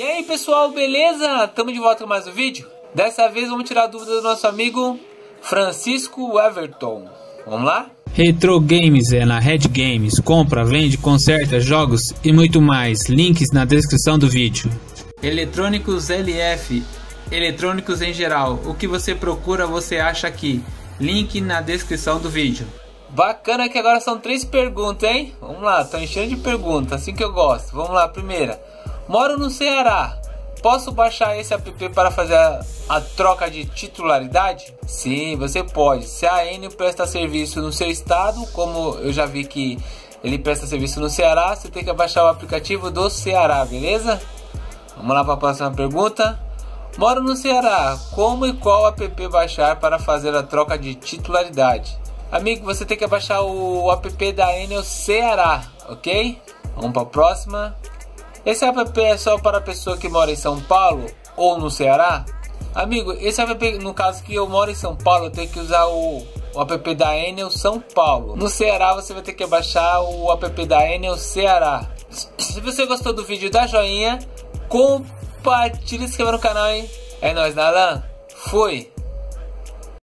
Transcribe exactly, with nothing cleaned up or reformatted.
E aí pessoal, beleza? Tamo de volta com mais um vídeo. Dessa vez vamos tirar a dúvida do nosso amigo Francisco Everton. Vamos lá? Retro Games é na Red Games. Compra, vende, conserta, jogos e muito mais. Links na descrição do vídeo. Eletrônicos L F, eletrônicos em geral. O que você procura, você acha aqui. Link na descrição do vídeo. Bacana que agora são três perguntas, hein? Vamos lá, tô enchendo de perguntas, assim que eu gosto. Vamos lá, primeira. Moro no Ceará. Posso baixar esse app para fazer a, a troca de titularidade? Sim, você pode. Se a Enel presta serviço no seu estado, como eu já vi que ele presta serviço no Ceará, você tem que baixar o aplicativo do Ceará, beleza? Vamos lá para a próxima pergunta. Moro no Ceará. Como e qual app baixar para fazer a troca de titularidade? Amigo, você tem que baixar o app da Enel Ceará, ok? Vamos para a próxima. Esse app é só para a pessoa que mora em São Paulo ou no Ceará? Amigo, esse app, no caso que eu moro em São Paulo, eu tenho que usar o, o app da Enel São Paulo. No Ceará você vai ter que baixar o app da Enel Ceará. Se você gostou do vídeo, dá joinha, compartilha e se inscreva no canal, hein? É nóis, Nalan. Fui!